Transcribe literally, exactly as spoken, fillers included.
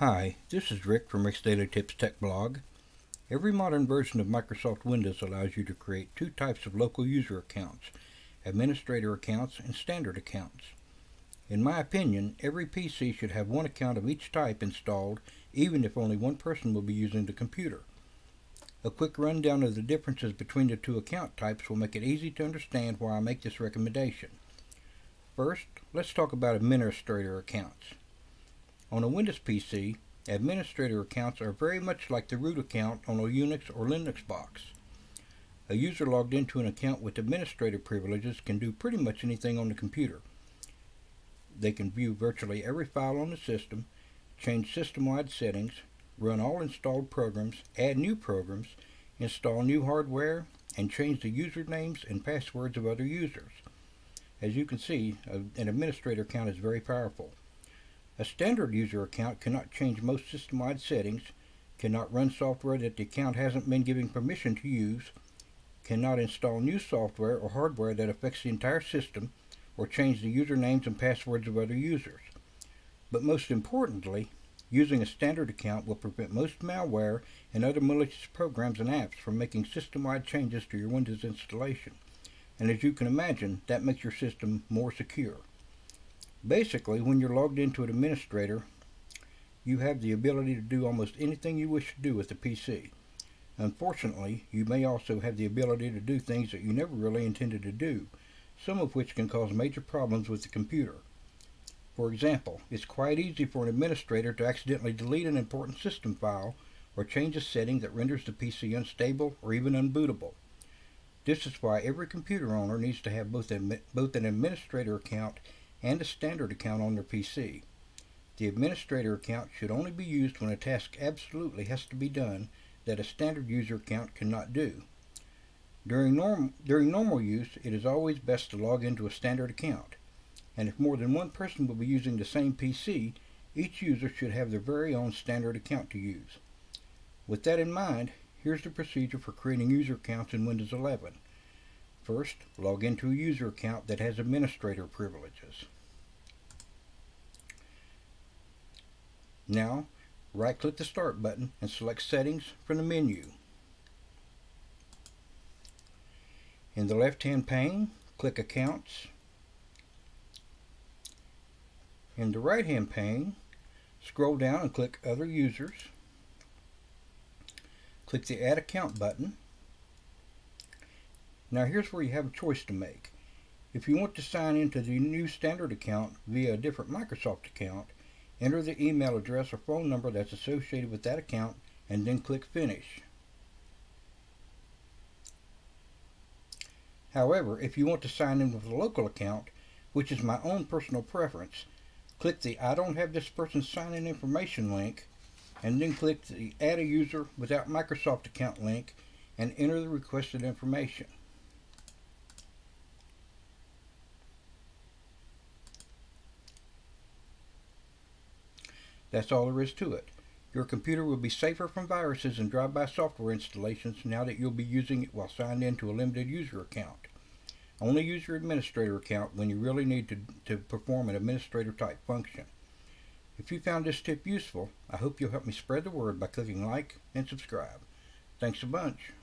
Hi, this is Rick from Rick's Daily Tips Tech Blog. Every modern version of Microsoft Windows allows you to create two types of local user accounts, administrator accounts and standard accounts. In my opinion, every P C should have one account of each type installed, even if only one person will be using the computer. A quick rundown of the differences between the two account types will make it easy to understand why I make this recommendation. First, let's talk about administrator accounts. On a Windows P C, administrator accounts are very much like the root account on a Unix or Linux box. A user logged into an account with administrator privileges can do pretty much anything on the computer. They can view virtually every file on the system, change system-wide settings, run all installed programs, add new programs, install new hardware, and change the usernames and passwords of other users. As you can see, an administrator account is very powerful. A standard user account cannot change most system-wide settings, cannot run software that the account hasn't been given permission to use, cannot install new software or hardware that affects the entire system, or change the usernames and passwords of other users. But most importantly, using a standard account will prevent most malware and other malicious programs and apps from making system-wide changes to your Windows installation. And as you can imagine, that makes your system more secure. Basically, when you're logged into an administrator, you have the ability to do almost anything you wish to do with the P C. Unfortunately, you may also have the ability to do things that you never really intended to do, some of which can cause major problems with the computer. For example, it's quite easy for an administrator to accidentally delete an important system file or change a setting that renders the P C unstable or even unbootable. This is why every computer owner needs to have both an, both an administrator account and a standard account on their P C. The administrator account should only be used when a task absolutely has to be done that a standard user account cannot do. During, norm, during normal use, it is always best to log into a standard account, and if more than one person will be using the same P C, each user should have their very own standard account to use. With that in mind, here's the procedure for creating user accounts in Windows eleven. First, log into a user account that has administrator privileges. Now, right-click the Start button and select Settings from the menu. In the left-hand pane, click Accounts. In the right-hand pane, scroll down and click Other Users. Click the Add Account button. Now here's where you have a choice to make. If you want to sign into the new standard account via a different Microsoft account, enter the email address or phone number that's associated with that account and then click Finish. However, if you want to sign in with a local account, which is my own personal preference, click the I don't have this person's sign-in information link, and then click the Add a User without Microsoft account link and enter the requested information. That's all there is to it. Your computer will be safer from viruses and drive-by software installations now that you'll be using it while signed into a limited user account. Only use your administrator account when you really need to, to perform an administrator type function. If you found this tip useful, I hope you'll help me spread the word by clicking like and subscribe. Thanks a bunch.